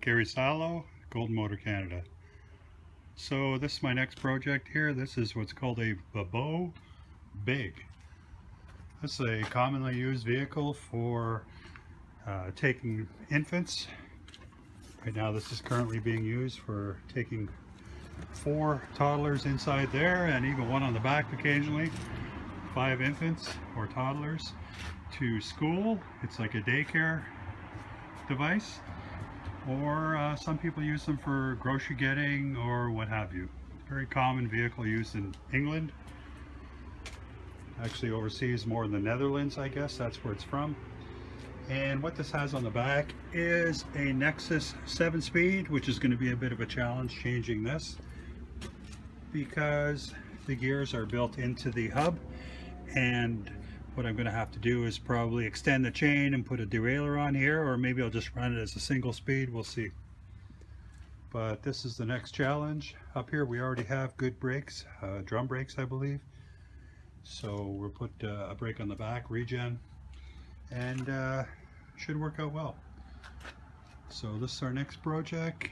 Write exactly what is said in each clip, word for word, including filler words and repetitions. Gary Salo, Golden Motor Canada. So this is my next project here. This is what's called a Babboe Big. This is a commonly used vehicle for uh, taking infants. Right now this is currently being used for taking four toddlers inside there, and even one on the back occasionally. Five infants or toddlers to school. It's like a daycare device, or uh, some people use them for grocery getting or what have you. Very common vehicle used in England, actually overseas, more in the Netherlands, I guess that's where it's from. And what this has on the back is a Nexus seven speed, which is going to be a bit of a challenge changing this because the gears are built into the hub, and what I'm going to have to do is probably extend the chain and put a derailleur on here, or maybe I'll just run it as a single speed, we'll see. But this is the next challenge. Up here we already have good brakes, uh, drum brakes I believe, so we'll put uh, a brake on the back, regen, and uh, should work out well. So this is our next project,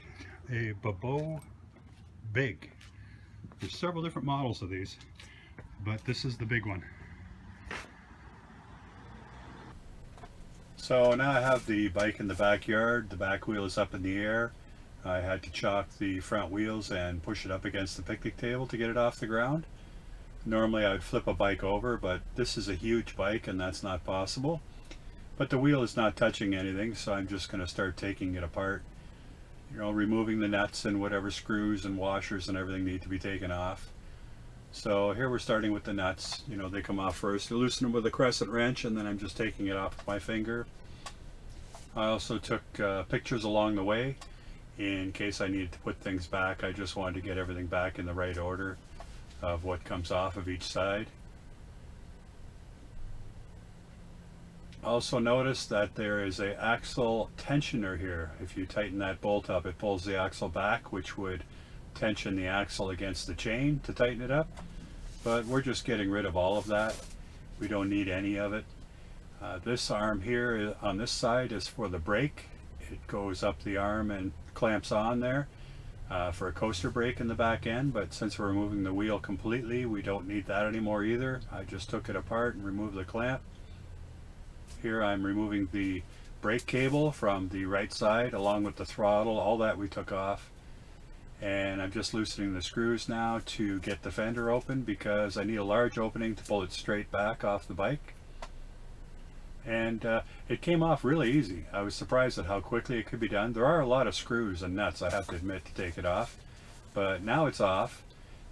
a Babboe Big. There's several different models of these, but this is the big one. So now I have the bike in the backyard. The back wheel is up in the air. I had to chock the front wheels and push it up against the picnic table to get it off the ground. Normally I would flip a bike over, but this is a huge bike and that's not possible. But the wheel is not touching anything, so I'm just going to start taking it apart. You know, removing the nuts and whatever screws and washers and everything need to be taken off. So here we're starting with the nuts. You know, they come off first. You loosen them with a crescent wrench, and then I'm just taking it off with my finger. I also took uh, pictures along the way in case I needed to put things back. I just wanted to get everything back in the right order of what comes off of each side. Also notice that there is a axle tensioner here. If you tighten that bolt up, it pulls the axle back, which would tension the axle against the chain to tighten it up. But we're just getting rid of all of that. We don't need any of it. Uh, this arm here on this side is for the brake. It goes up the arm and clamps on there uh, for a coaster brake in the back end. But since we're removing the wheel completely, we don't need that anymore either. I just took it apart and removed the clamp. Here I'm removing the brake cable from the right side along with the throttle, all that we took off. And I'm just loosening the screws now to get the fender open because I need a large opening to pull it straight back off the bike. And uh, it came off really easy. I was surprised at how quickly it could be done. There are a lot of screws and nuts, I have to admit, to take it off. But now it's off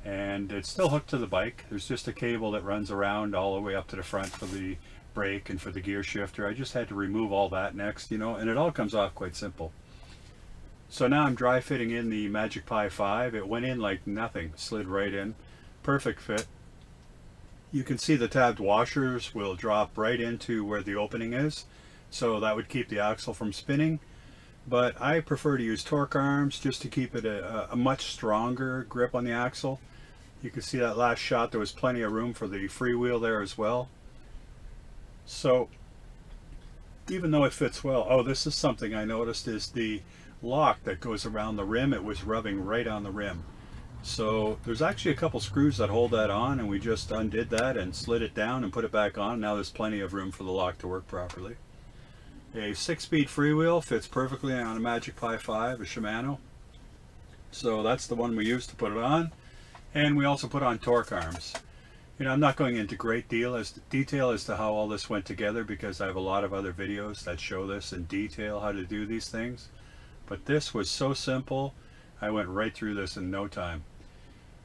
and it's still hooked to the bike. There's just a cable that runs around all the way up to the front for the brake and for the gear shifter. I just had to remove all that next, you know, and it all comes off quite simple. So now I'm dry fitting in the Magic Pie five. It went in like nothing, slid right in, perfect fit. You can see the tabbed washers will drop right into where the opening is, so that would keep the axle from spinning. But I prefer to use torque arms just to keep it a, a much stronger grip on the axle. You can see that last shot, there was plenty of room for the freewheel there as well. So even though it fits well, oh, this is something I noticed is the lock that goes around the rim. It was rubbing right on the rim. So there's actually a couple screws that hold that on, and we just undid that and slid it down and put it back on. Now there's plenty of room for the lock to work properly. A six-speed freewheel fits perfectly on a Magic Pie five, a Shimano. So that's the one we used to put it on. And we also put on torque arms. You know, I'm not going into great deal as to detail as to how all this went together because I have a lot of other videos that show this in detail how to do these things. But this was so simple, I went right through this in no time.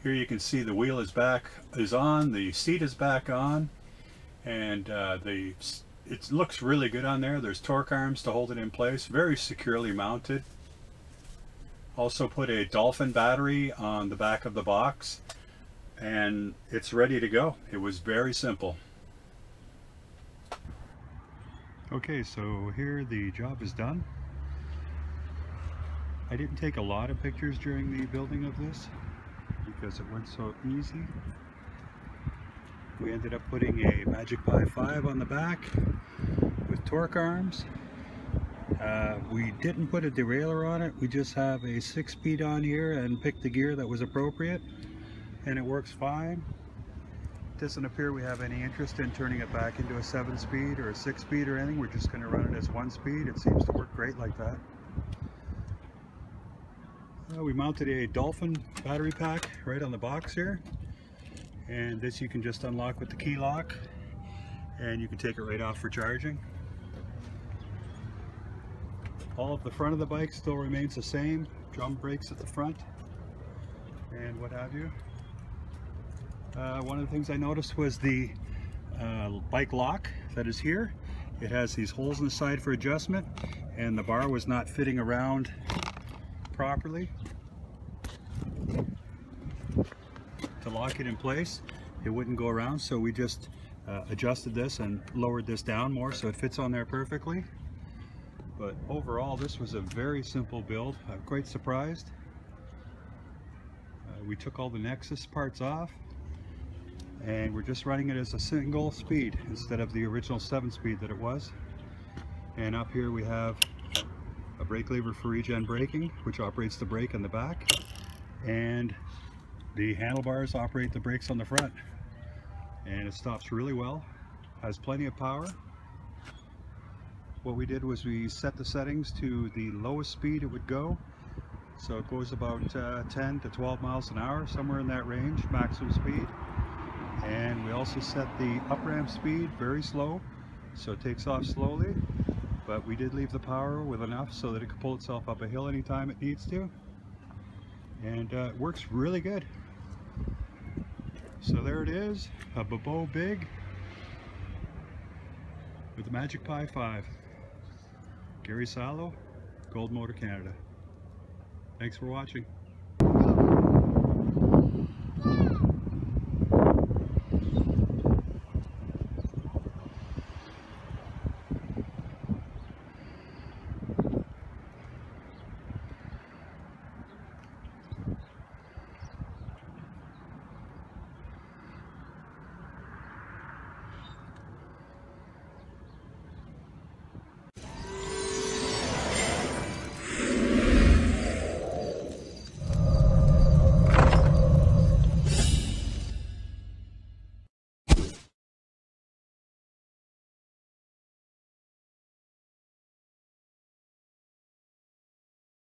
Here you can see the wheel is back is on, the seat is back on, and uh, the it looks really good on there. There's torque arms to hold it in place, very securely mounted. Also put a Dolphin battery on the back of the box. And it's ready to go. It was very simple. Okay, so here the job is done. I didn't take a lot of pictures during the building of this because it went so easy. We ended up putting a Magic Pie five on the back with torque arms. Uh, we didn't put a derailleur on it, we just have a six-speed on here and picked the gear that was appropriate, and it works fine. Doesn't appear we have any interest in turning it back into a seven-speed or a six-speed or anything. We're just going to run it as one-speed. It seems to work great like that. Uh, we mounted a Dolphin battery pack right on the box here, and this you can just unlock with the key lock, and you can take it right off for charging. All of the front of the bike still remains the same, drum brakes at the front and what have you. Uh, one of the things I noticed was the uh, bike lock that is here. It has these holes in the side for adjustment, and the bar was not fitting around properly to lock it in place. It wouldn't go around, so we just uh, adjusted this and lowered this down more so it fits on there perfectly. But overall, this was a very simple build. I'm quite surprised. Uh, we took all the Nexus parts off, and we're just running it as a single speed instead of the original seven speed that it was. And up here we have a brake lever for regen braking, which operates the brake in the back, and the handlebars operate the brakes on the front. And it stops really well, has plenty of power. What we did was we set the settings to the lowest speed it would go, so it goes about uh, ten to twelve miles an hour, somewhere in that range, maximum speed. And we also set the up ramp speed very slow, so it takes off slowly, but we did leave the power with enough so that it could pull itself up a hill anytime it needs to, and uh, it works really good. So there it is, a Babboe Big with the Magic Pie five. Gary Salo, Golden Motor Canada. Thanks for watching.